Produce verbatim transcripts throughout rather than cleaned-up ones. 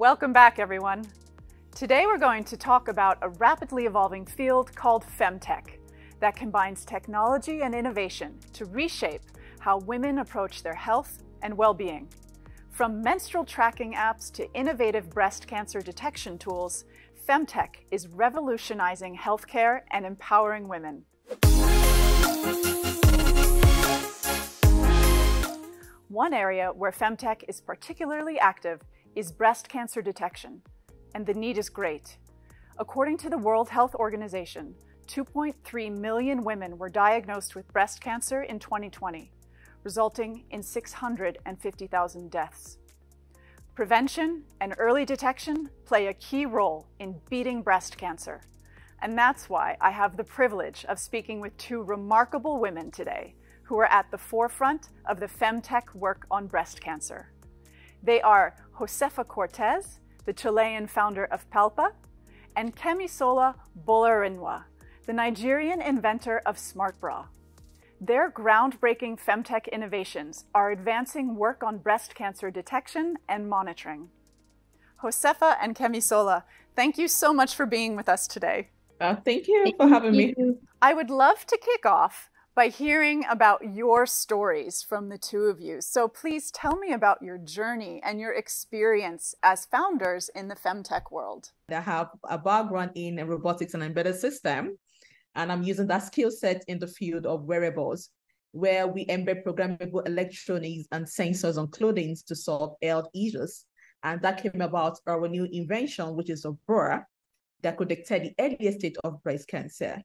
Welcome back, everyone. Today we're going to talk about a rapidly evolving field called FemTech that combines technology and innovation to reshape how women approach their health and well-being. From menstrual tracking apps to innovative breast cancer detection tools, FemTech is revolutionizing healthcare and empowering women. One area where FemTech is particularly active is breast cancer detection, and the need is great. According to the World Health Organization, two point three million women were diagnosed with breast cancer in twenty twenty, resulting in six hundred fifty thousand deaths. Prevention and early detection play a key role in beating breast cancer. And that's why I have the privilege of speaking with two remarkable women today who are at the forefront of the FemTech work on breast cancer. They are Josefa Cortés, the Chilean founder of Palpa, and Kemisola Bolarinwa, the Nigerian inventor of Smart Bra. Their groundbreaking FemTech innovations are advancing work on breast cancer detection and monitoring. Josefa and Kemisola, thank you so much for being with us today. Uh, thank you thank for having you. me. I would love to kick off by hearing about your stories from the two of you. So please tell me about your journey and your experience as founders in the FemTech world. I have a background in robotics and embedded systems. And I'm using that skill set in the field of wearables, where we embed programmable electronics and sensors on clothing to solve health issues. And that came about our new invention, which is a bra that could detect the earliest stage of breast cancer.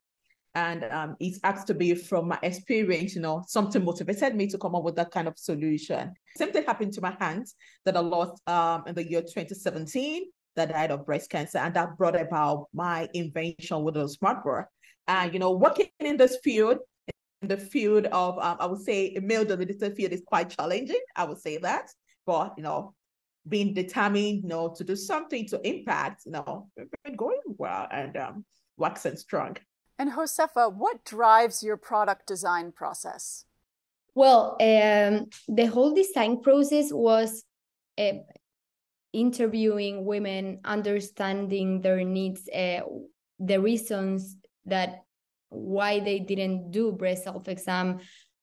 And um, it's asked to be from my experience, you know, something motivated me to come up with that kind of solution. Same thing happened to my aunt that I lost um, in the year twenty seventeen that died of breast cancer. And that brought about my invention with a smart bra. And, uh, you know, working in this field, in the field of, um, I would say, a male-dominated field is quite challenging. I would say that. But, you know, being determined, you know, to do something to impact, you know, we've been going well and um, waxing strong. And Josefa, what drives your product design process? Well, um, the whole design process was uh, interviewing women, understanding their needs, uh, the reasons that why they didn't do breast self-exam,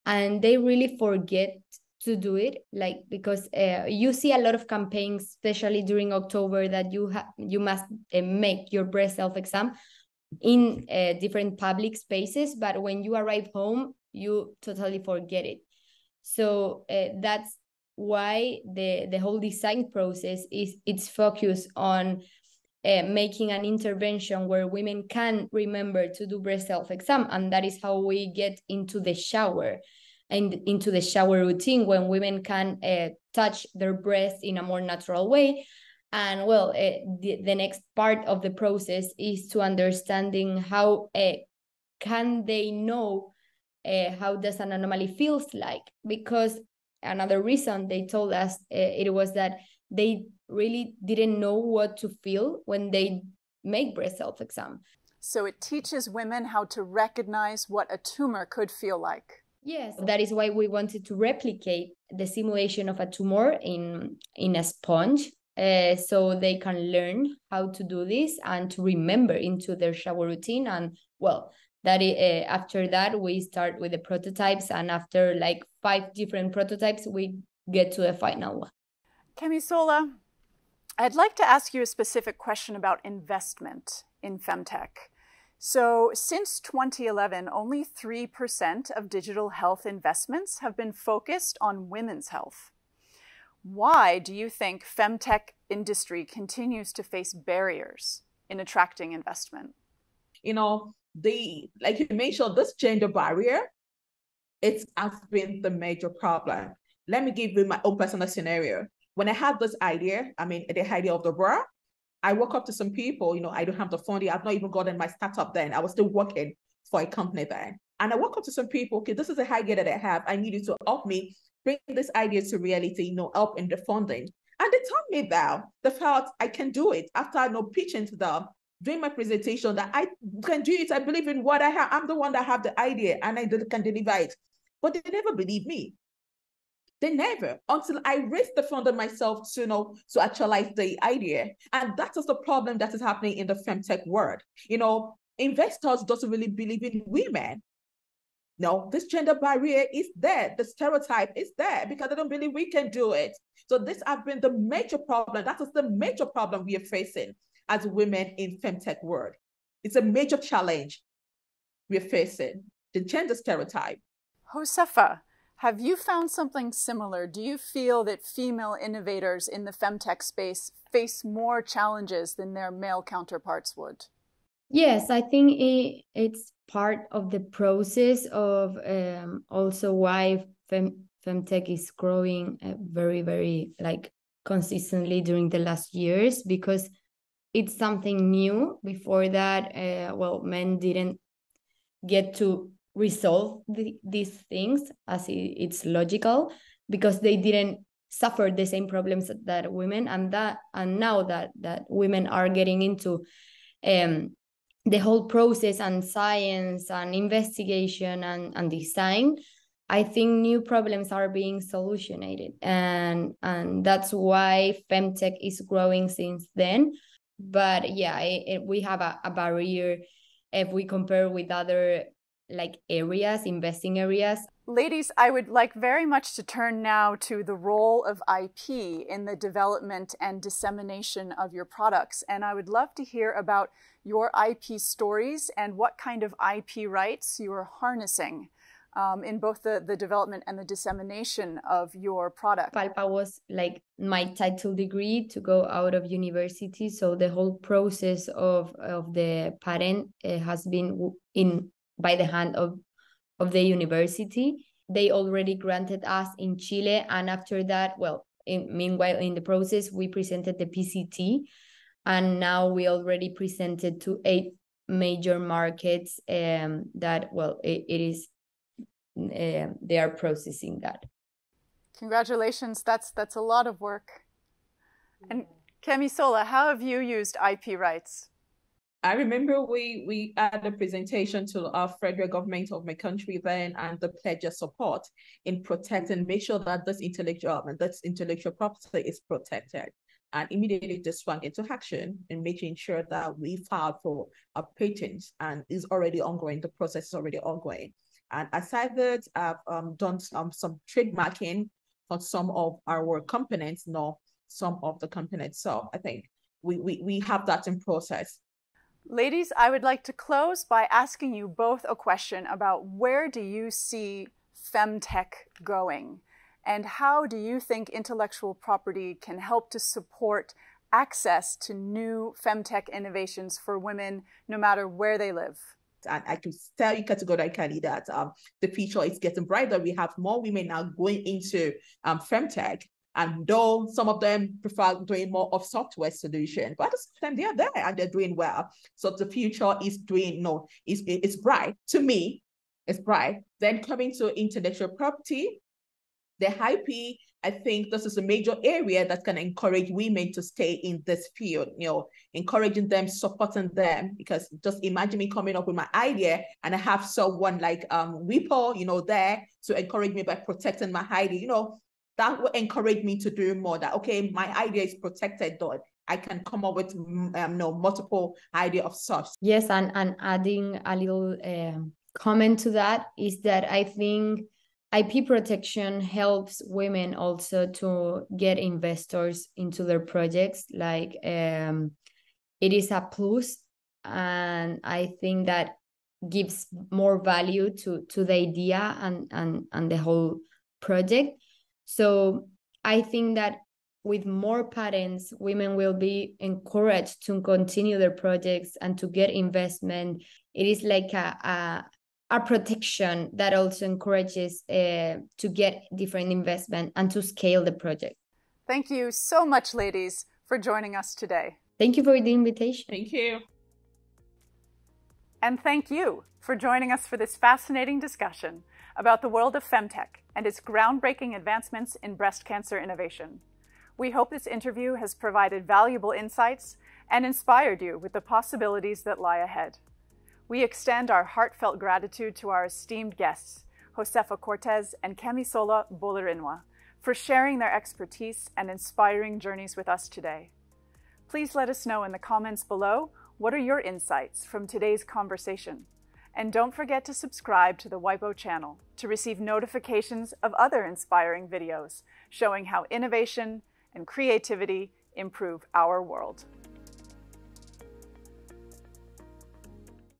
and they really forget to do it, like because uh, you see a lot of campaigns, especially during October, that you have you must uh, make your breast self-exam in uh, different public spaces, but when you arrive home you totally forget it. So uh, that's why the the whole design process is it's focused on Uh, making an intervention where women can remember to do breast self-exam. And that is how we get into the shower and into the shower routine, when women can uh, touch their breasts in a more natural way. And well, uh, the, the next part of the process is to understanding how uh, can they know uh, how does an anomaly feels like, because another reason they told us uh, it was that they really didn't know what to feel when they make breast self-exam. So it teaches women how to recognize what a tumor could feel like. Yes, that is why we wanted to replicate the simulation of a tumor in, in a sponge, uh, so they can learn how to do this and to remember into their shower routine. And well, that uh, after that, we start with the prototypes, and after like five different prototypes, we get to a final one. Kemisola, I'd like to ask you a specific question about investment in FemTech. So since twenty eleven, only three percent of digital health investments have been focused on women's health. Why do you think FemTech industry continues to face barriers in attracting investment? You know, the, like you mentioned, this gender barrier, it has been the major problem. Let me give you my own personal scenario. When I had this idea, I mean, the idea of the bra, I woke up to some people, you know, I don't have the funding. I've not even gotten my startup then. I was still working for a company then. And I woke up to some people, okay, this is the idea that I have. I need you to help me bring this idea to reality, you know, help in the funding. And they told me that they felt I can do it after I you know, pitching to them, doing my presentation that I can do it. I believe in what I have. I'm the one that have the idea and I can deliver it. But they never believed me. They never, until I raised the fund on myself to, you know, to actualize the idea. And that is the problem that is happening in the femtech world. You know, investors don't really believe in women. No, this gender barrier is there. The stereotype is there because they don't believe we can do it. So this has been the major problem. That is the major problem we are facing as women in femtech world. It's a major challenge we're facing, the gender stereotype. Josefa, have you found something similar? Do you feel that female innovators in the femtech space face more challenges than their male counterparts would? Yes, I think it, it's part of the process of um, also why fem, femtech is growing uh, very, very like consistently during the last years, because it's something new. Before that, uh, well, men didn't get to resolve the, these things as it, it's logical, because they didn't suffer the same problems that women, and that and now that that women are getting into um the whole process and science and investigation and, and design, I think new problems are being solutionated, and and that's why femtech is growing since then. But yeah, it, it, we have a, a barrier if we compare with other like areas, investing areas. Ladies, I would like very much to turn now to the role of I P in the development and dissemination of your products. And I would love to hear about your I P stories and what kind of I P rights you are harnessing um, in both the, the development and the dissemination of your product. Palpa was like my title degree to go out of university. So the whole process of, of the patent uh, has been in by the hand of, of the university. They already granted us in Chile. And after that, well, in, meanwhile, in the process, we presented the P C T. And now we already presented to eight major markets um, that, well, it, it is, um, they are processing that. Congratulations. That's, that's a lot of work. And Kemisola, how have you used I P rights? I remember we we had a presentation to our federal government of my country then, and the pledge of support in protecting, make sure that this intellectual and this intellectual property is protected, and immediately just swung into action in making sure that we filed for a patent, and is already ongoing. The process is already ongoing, and aside that, I've um, done some some trademarking on some of our components, not some of the components. So I think we we we have that in process. Ladies, I would like to close by asking you both a question about where do you see femtech going, and how do you think intellectual property can help to support access to new femtech innovations for women, no matter where they live? And I can tell you categorically that um, the future is getting brighter. We have more women now going into um, femtech. And though some of them prefer doing more of software solution, but at the same time they are there and they're doing well. So the future is doing no, it's it's bright to me. It's bright. Then coming to intellectual property, the I P. I think this is a major area that can encourage women to stay in this field. You know, encouraging them, supporting them, because just imagine me coming up with my idea and I have someone like um WIPO, you know, there to encourage me by protecting my idea. You know. That will encourage me to do more. That, okay, my idea is protected, though. I can come up with um, no, multiple idea of such. Yes, and, and adding a little um, comment to that is that I think I P protection helps women also to get investors into their projects. Like um, it is a plus, and I think that gives more value to, to the idea and, and, and the whole project. So I think that with more patents, women will be encouraged to continue their projects and to get investment. It is like a, a, a protection that also encourages uh, to get different investment and to scale the project. Thank you so much, ladies, for joining us today. Thank you for the invitation. Thank you. And thank you for joining us for this fascinating discussion about the world of femtech and its groundbreaking advancements in breast cancer innovation. We hope this interview has provided valuable insights and inspired you with the possibilities that lie ahead. We extend our heartfelt gratitude to our esteemed guests, Josefa Cortés and Kemisola Bolarinwa, for sharing their expertise and inspiring journeys with us today. Please let us know in the comments below, what are your insights from today's conversation? And don't forget to subscribe to the WIPO channel to receive notifications of other inspiring videos showing how innovation and creativity improve our world.